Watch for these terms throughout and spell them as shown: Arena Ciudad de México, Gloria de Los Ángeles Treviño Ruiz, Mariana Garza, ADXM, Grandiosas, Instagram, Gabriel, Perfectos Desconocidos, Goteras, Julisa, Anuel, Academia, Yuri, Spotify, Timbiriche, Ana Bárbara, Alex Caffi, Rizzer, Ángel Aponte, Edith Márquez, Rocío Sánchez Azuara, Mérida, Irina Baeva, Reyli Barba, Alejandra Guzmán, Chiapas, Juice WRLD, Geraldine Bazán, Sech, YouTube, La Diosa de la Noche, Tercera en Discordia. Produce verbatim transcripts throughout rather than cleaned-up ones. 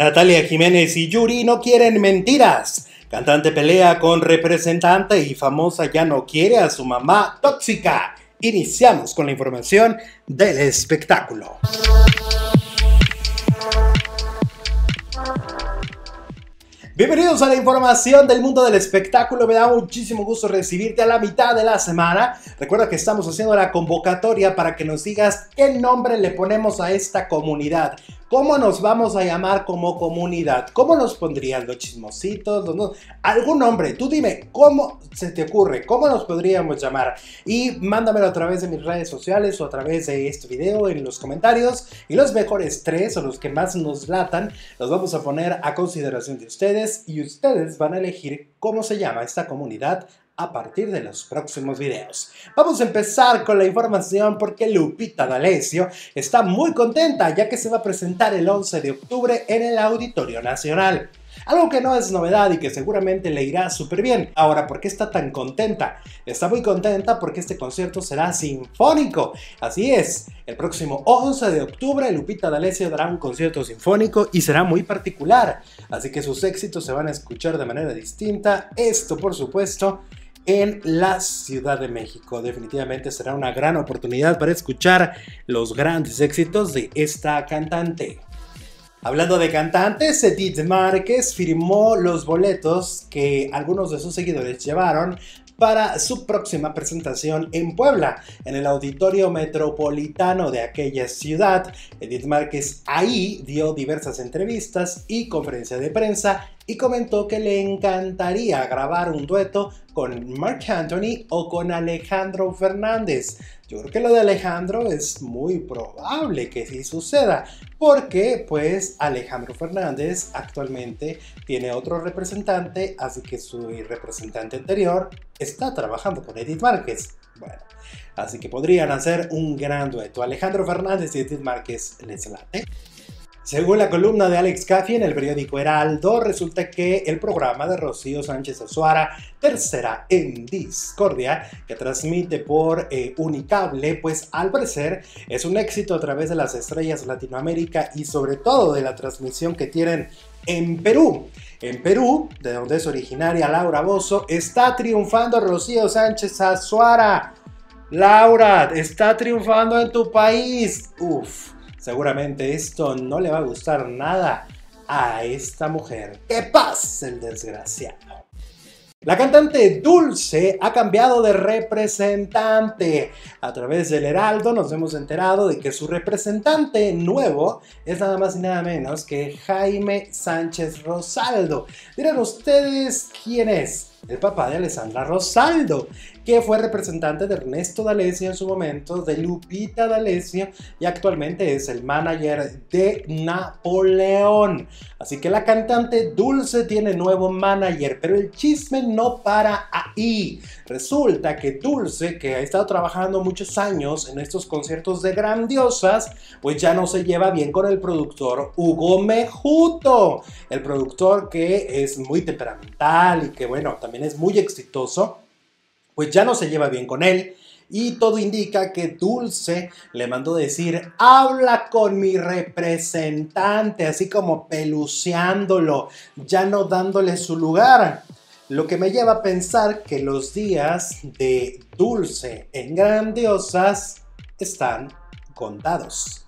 Natalia Jiménez y Yuri no quieren mentiras. Cantante pelea con representante y famosa ya no quiere a su mamá tóxica. Iniciamos con la información del espectáculo. Bienvenidos a la información del mundo del espectáculo, me da muchísimo gusto recibirte a la mitad de la semana. Recuerda que estamos haciendo la convocatoria para que nos digas qué nombre le ponemos a esta comunidad. ¿Cómo nos vamos a llamar como comunidad? ¿Cómo nos pondrían los chismositos? Los no... Algún nombre, tú dime cómo se te ocurre, cómo nos podríamos llamar. Y mándamelo a través de mis redes sociales o a través de este video en los comentarios. Y los mejores tres o los que más nos latan los vamos a poner a consideración de ustedes. Y ustedes van a elegir cómo se llama esta comunidad a partir de los próximos videos. Vamos a empezar con la información porque Lupita D'Alessio está muy contenta ya que se va a presentar el once de octubre en el Auditorio Nacional. Algo que no es novedad y que seguramente le irá súper bien. Ahora, ¿por qué está tan contenta? Está muy contenta porque este concierto será sinfónico. Así es, el próximo once de octubre Lupita D'Alessio dará un concierto sinfónico y será muy particular. Así que sus éxitos se van a escuchar de manera distinta. Esto, por supuesto, en la Ciudad de México. Definitivamente será una gran oportunidad para escuchar los grandes éxitos de esta cantante. Hablando de cantantes, Edith Márquez firmó los boletos que algunos de sus seguidores llevaron para su próxima presentación en Puebla, en el Auditorio Metropolitano de aquella ciudad. Edith Márquez ahí dio diversas entrevistas y conferencia de prensa y comentó que le encantaría grabar un dueto con Mark Anthony o con Alejandro Fernández. Yo creo que lo de Alejandro es muy probable que sí suceda, porque pues Alejandro Fernández actualmente tiene otro representante, así que su representante anterior está trabajando con Edith Márquez. Bueno, así que podrían hacer un gran dueto. Alejandro Fernández y Edith Márquez, les late. Según la columna de Alex Caffi en el periódico Heraldo, resulta que el programa de Rocío Sánchez Azuara, Tercera en Discordia, que transmite por eh, Unicable, pues al parecer es un éxito a través de las estrellas Latinoamérica y sobre todo de la transmisión que tienen en Perú. En Perú, de donde es originaria Laura Bozzo, está triunfando Rocío Sánchez Azuara. Laura, está triunfando en tu país. Uf. Seguramente esto no le va a gustar nada a esta mujer. ¡Qué pasa el desgraciado! La cantante Dulce ha cambiado de representante. A través del Heraldo nos hemos enterado de que su representante nuevo es nada más y nada menos que Jaime Sánchez Rosaldo. Dirán ustedes quién es. El papá de Alessandra Rosaldo, que fue representante de Ernesto D'Alessio en su momento, de Lupita D'Alessio, y actualmente es el manager de Napoleón. Así que la cantante Dulce tiene nuevo manager, pero el chisme no para ahí. Resulta que Dulce, que ha estado trabajando muchos años en estos conciertos de Grandiosas, pues ya no se lleva bien con el productor Hugo Mejuto, el productor que es muy temperamental y que, bueno, también es muy exitoso, pues ya no se lleva bien con él y todo indica que Dulce le mandó decir: habla con mi representante, así como peluceándolo, ya no dándole su lugar. Lo que me lleva a pensar que los días de Dulce en Grandiosas están contados.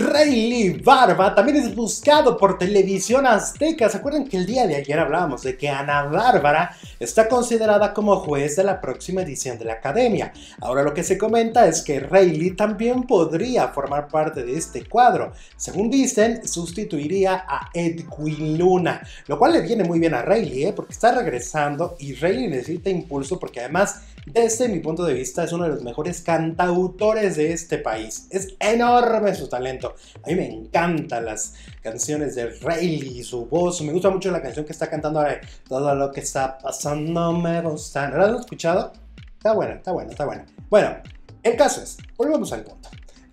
Reyli Barba también es buscado por Televisión Azteca. ¿Se acuerdan que el día de ayer hablábamos de que Ana Bárbara está considerada como juez de la próxima edición de la Academia? Ahora lo que se comenta es que Reyli también podría formar parte de este cuadro. Según dicen, sustituiría a Edwin Luna, lo cual le viene muy bien a Reyli, ¿eh? Porque está regresando y Reyli necesita impulso porque además, desde mi punto de vista, es uno de los mejores cantautores de este país. Es enorme su talento. A mí me encantan las canciones de Reyli, su voz. Me gusta mucho la canción que está cantando ahora. Todo lo que está pasando me gusta. ¿No la has escuchado? Está buena, está buena, está buena. Bueno, el caso es, volvemos al punto.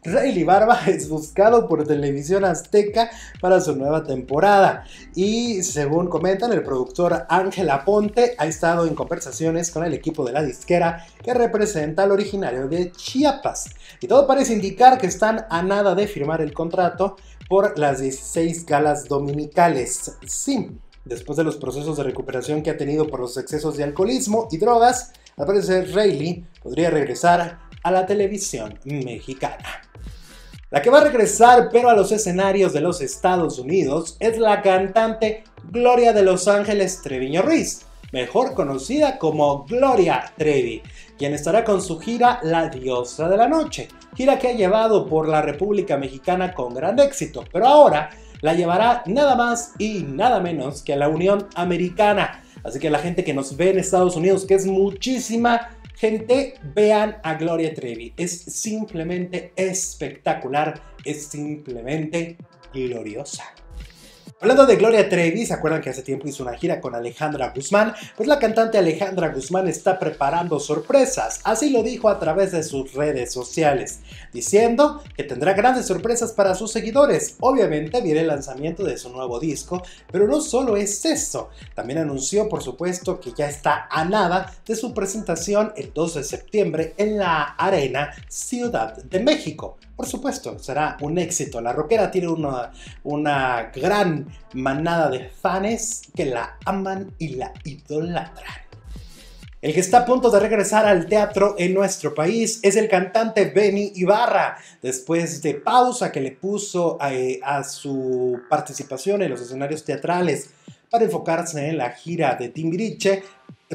Reyli Barba es buscado por Televisión Azteca para su nueva temporada y, según comentan, el productor Ángel Aponte ha estado en conversaciones con el equipo de la disquera que representa al originario de Chiapas y todo parece indicar que están a nada de firmar el contrato, por las dieciséis galas dominicales. Sí, después de los procesos de recuperación que ha tenido por los excesos de alcoholismo y drogas, al parecer Reyli podría regresar a la televisión mexicana. La que va a regresar, pero a los escenarios de los Estados Unidos, es la cantante Gloria de Los Ángeles Treviño Ruiz, mejor conocida como Gloria Trevi, quien estará con su gira La Diosa de la Noche, gira que ha llevado por la República Mexicana con gran éxito, pero ahora la llevará nada más y nada menos que a la Unión Americana. Así que la gente que nos ve en Estados Unidos, que es muchísima gente, vean a Gloria Trevi, es simplemente espectacular, es simplemente gloriosa. Hablando de Gloria Trevi, ¿se acuerdan que hace tiempo hizo una gira con Alejandra Guzmán? Pues la cantante Alejandra Guzmán está preparando sorpresas, así lo dijo a través de sus redes sociales, diciendo que tendrá grandes sorpresas para sus seguidores. Obviamente viene el lanzamiento de su nuevo disco, pero no solo es eso, también anunció por supuesto que ya está a nada de su presentación el dos de septiembre en la Arena Ciudad de México. Por supuesto, será un éxito. La rockera tiene una, una gran manada de fans que la aman y la idolatran. El que está a punto de regresar al teatro en nuestro país es el cantante Benny Ibarra. Después de pausa que le puso a, a su participación en los escenarios teatrales para enfocarse en la gira de Timbiriche,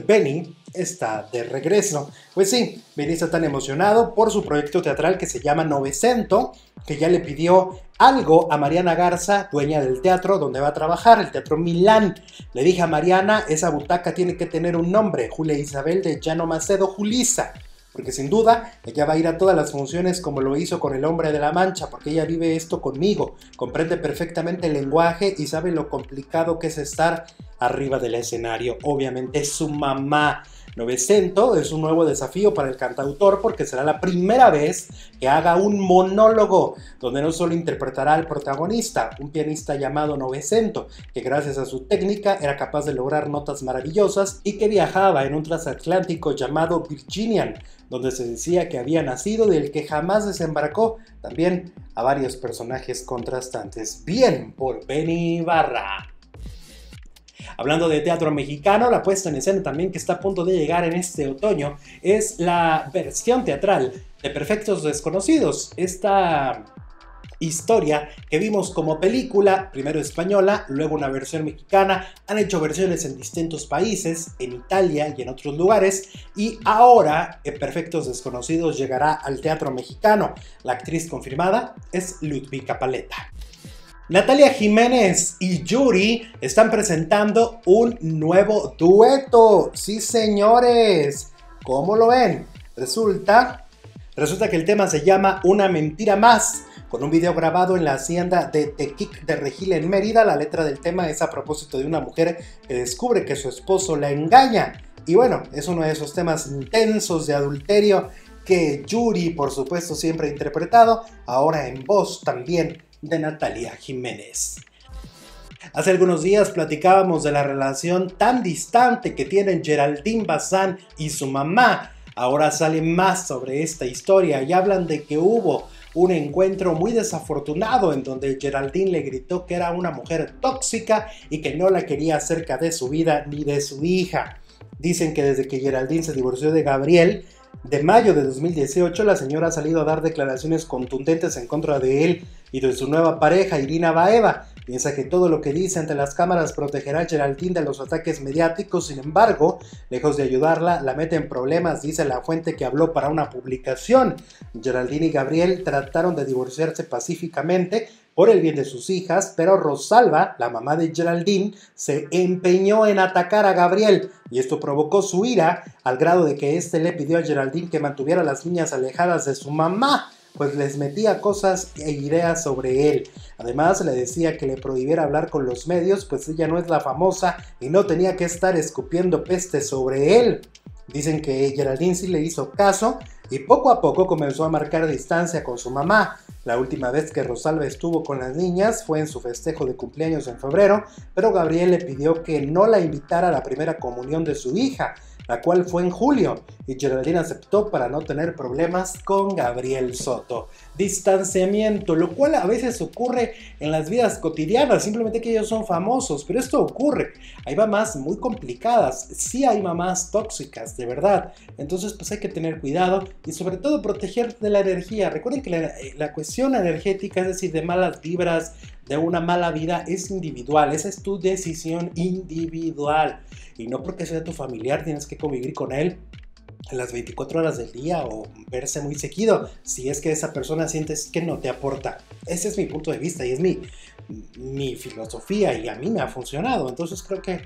Benny está de regreso. Pues sí, Benny está tan emocionado por su proyecto teatral que se llama Novecento, que ya le pidió algo a Mariana Garza, dueña del teatro donde va a trabajar, el Teatro Milán. Le dije a Mariana, esa butaca tiene que tener un nombre, Julia Isabel de Llano Macedo Julisa, porque sin duda ella va a ir a todas las funciones como lo hizo con el Hombre de la Mancha, porque ella vive esto conmigo, comprende perfectamente el lenguaje y sabe lo complicado que es estar arriba del escenario. Obviamente su mamá. Novecento es un nuevo desafío para el cantautor porque será la primera vez que haga un monólogo donde no solo interpretará al protagonista, un pianista llamado Novecento, que gracias a su técnica era capaz de lograr notas maravillosas y que viajaba en un transatlántico llamado Virginian, donde se decía que había nacido del que jamás desembarcó, también a varios personajes contrastantes. Bien por Benny Ibarra. Hablando de teatro mexicano, la puesta en escena también que está a punto de llegar en este otoño es la versión teatral de Perfectos Desconocidos. Esta historia que vimos como película, primero española, luego una versión mexicana, han hecho versiones en distintos países, en Italia y en otros lugares, y ahora Perfectos Desconocidos llegará al teatro mexicano. La actriz confirmada es Ludvika Paleta. Natalia Jiménez y Yuri están presentando un nuevo dueto. Sí, señores. ¿Cómo lo ven? Resulta, resulta que el tema se llama Una Mentira Más, con un video grabado en la hacienda de Tequic de Regila en Mérida. La letra del tema es a propósito de una mujer que descubre que su esposo la engaña. Y bueno, es uno de esos temas intensos de adulterio que Yuri, por supuesto, siempre ha interpretado, ahora en voz también de Natalia Jiménez. Hace algunos días platicábamos de la relación tan distante que tienen Geraldine Bazán y su mamá. Ahora sale más sobre esta historia y hablan de que hubo un encuentro muy desafortunado en donde Geraldine le gritó que era una mujer tóxica y que no la quería cerca de su vida ni de su hija. Dicen que desde que Geraldine se divorció de Gabriel, de mayo de dos mil dieciocho, la señora ha salido a dar declaraciones contundentes en contra de él y de su nueva pareja, Irina Baeva. Piensa que todo lo que dice ante las cámaras protegerá a Geraldine de los ataques mediáticos. Sin embargo, lejos de ayudarla, la mete en problemas, dice la fuente que habló para una publicación. Geraldine y Gabriel trataron de divorciarse pacíficamente por el bien de sus hijas, pero Rosalba, la mamá de Geraldine, se empeñó en atacar a Gabriel y esto provocó su ira al grado de que este le pidió a Geraldine que mantuviera a las niñas alejadas de su mamá, pues les metía cosas e ideas sobre él. Además le decía que le prohibiera hablar con los medios, pues ella no es la famosa y no tenía que estar escupiendo peste sobre él. Dicen que Geraldine sí le hizo caso y poco a poco comenzó a marcar distancia con su mamá. La última vez que Rosalba estuvo con las niñas fue en su festejo de cumpleaños en febrero, pero Gabriel le pidió que no la invitara a la primera comunión de su hija. la cual fue en julio, y Geraldine aceptó para no tener problemas con Gabriel Soto. Distanciamiento, lo cual a veces ocurre en las vidas cotidianas, simplemente que ellos son famosos, pero esto ocurre. Hay mamás muy complicadas, sí hay mamás tóxicas, de verdad. Entonces pues hay que tener cuidado y sobre todo proteger de la energía. Recuerden que la, la cuestión energética, es decir, de malas vibras, de una mala vida, es individual. Esa es tu decisión individual. Y no porque sea tu familiar tienes que convivir con él a las veinticuatro horas del día o verse muy seguido, si es que esa persona sientes que no te aporta. Ese es mi punto de vista y es mi, mi filosofía, y a mí me ha funcionado. Entonces creo que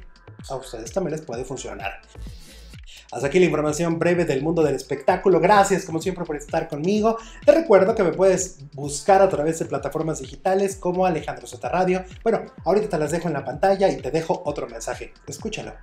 a ustedes también les puede funcionar. Hasta aquí la información breve del mundo del espectáculo. Gracias como siempre por estar conmigo. Te recuerdo que me puedes buscar a través de plataformas digitales como Alejandro Z Radio. Bueno, ahorita te las dejo en la pantalla y te dejo otro mensaje. Escúchalo.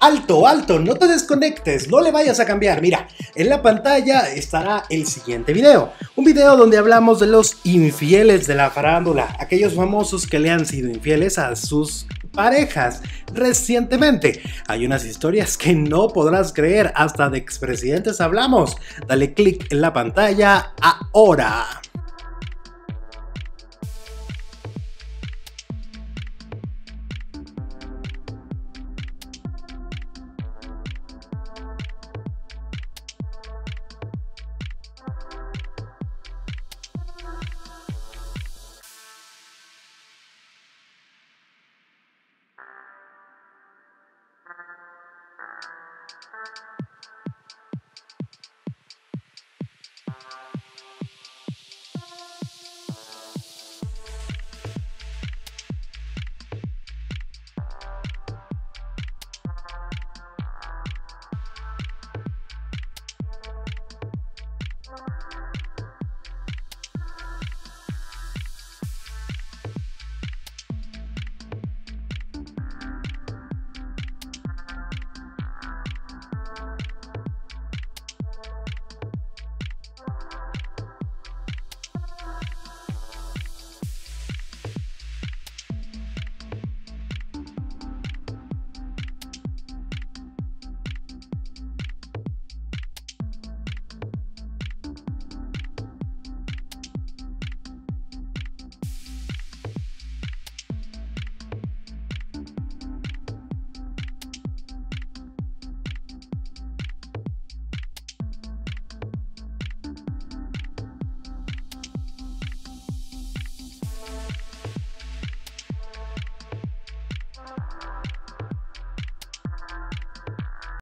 ¡Alto, alto! No te desconectes, no le vayas a cambiar. Mira, en la pantalla estará el siguiente video. Un video donde hablamos de los infieles de la farándula. Aquellos famosos que le han sido infieles a sus parejas recientemente. Hay unas historias que no podrás creer, hasta de expresidentes hablamos. Dale click en la pantalla ahora. Thank you.